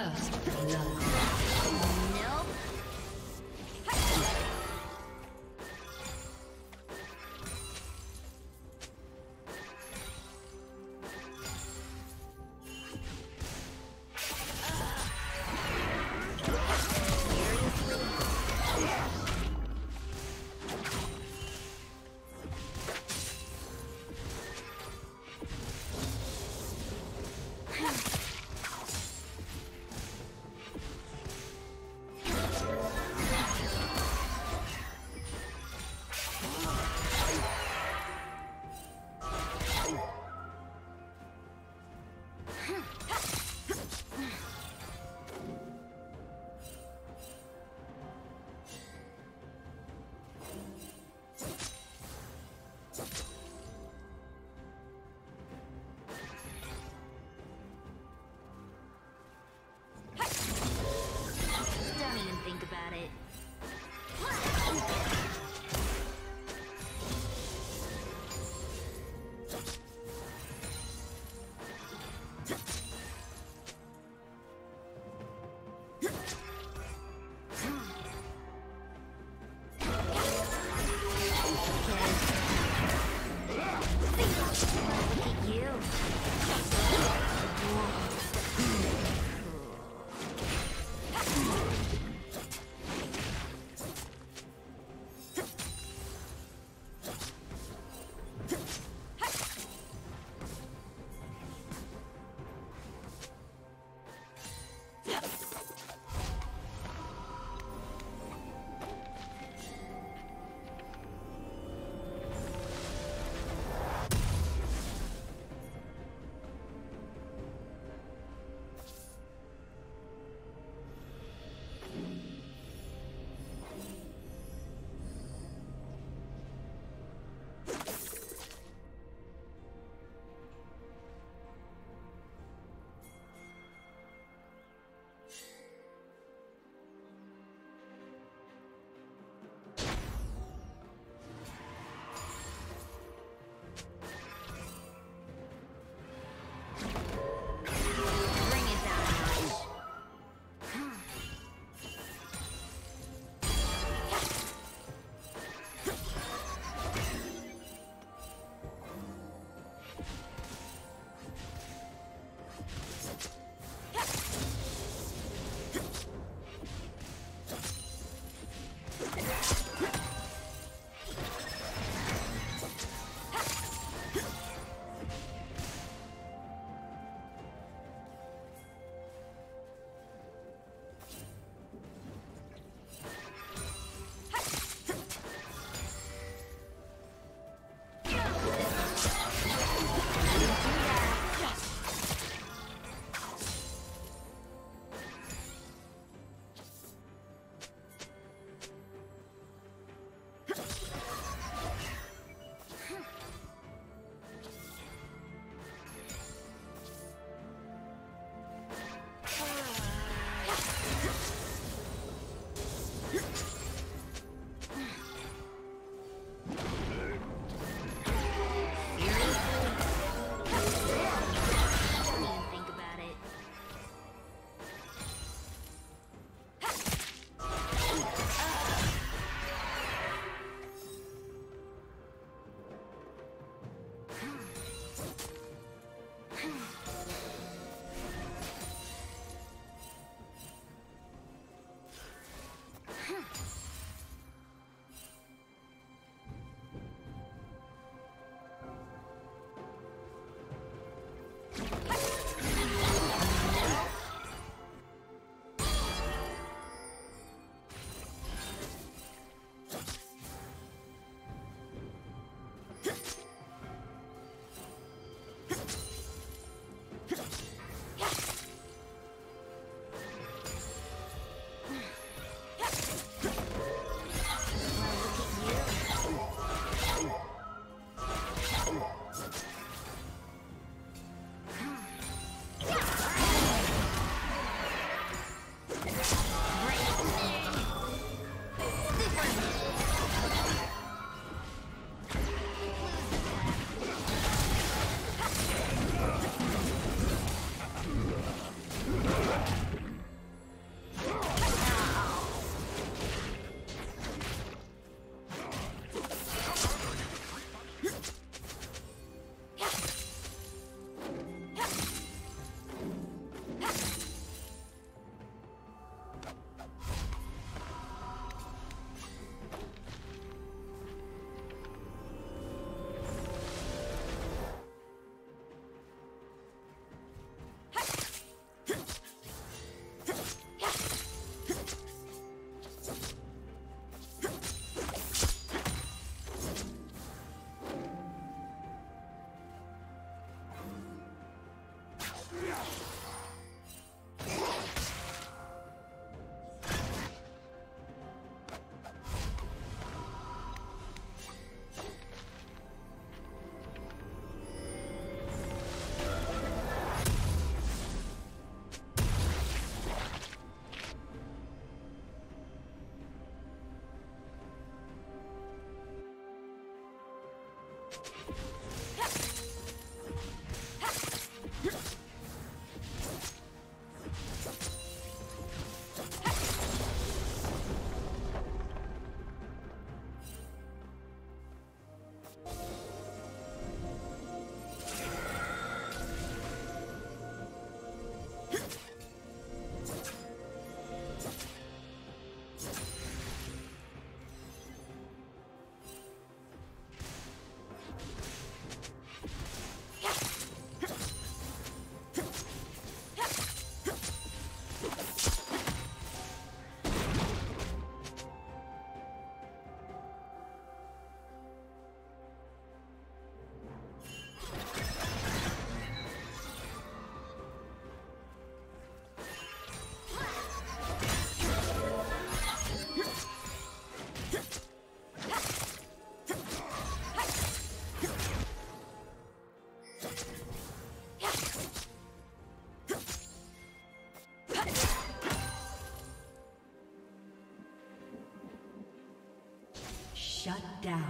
First blood. Shut down.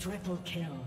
Triple kill.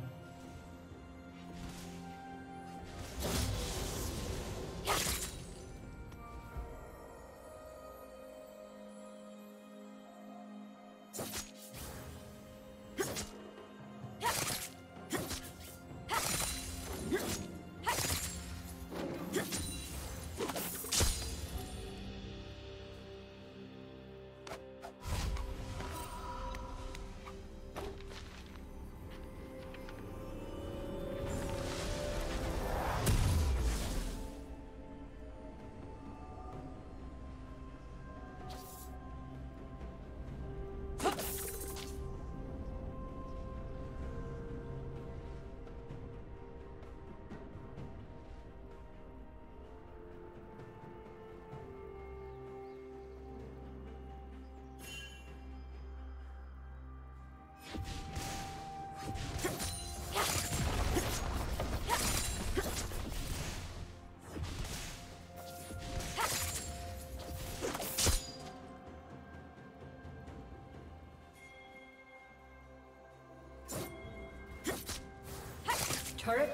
Turret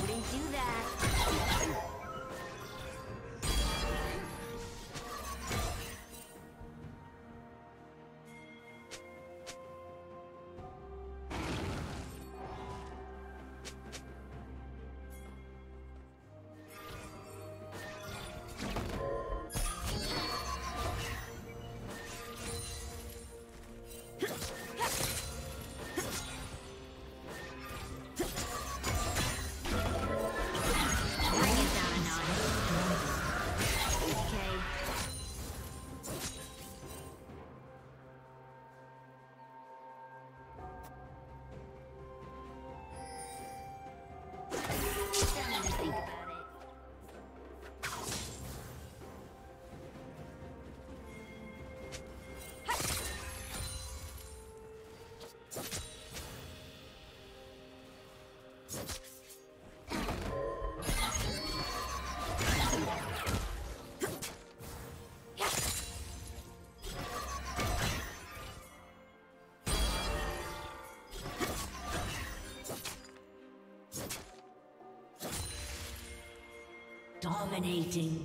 Wouldn't do that. Dominating.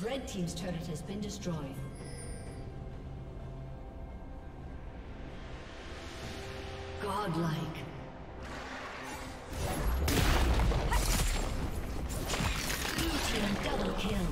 Red team's turret has been destroyed. Godlike. Blue team double kill.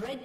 Red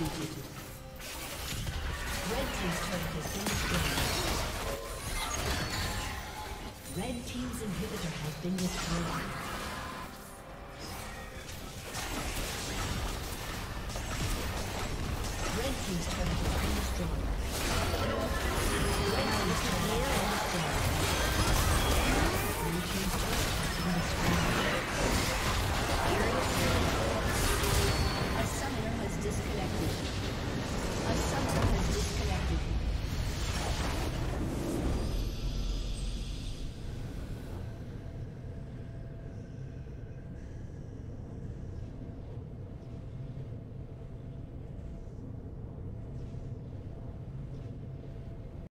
executed. Red team's turret has been destroyed. Red team's inhibitor has been destroyed.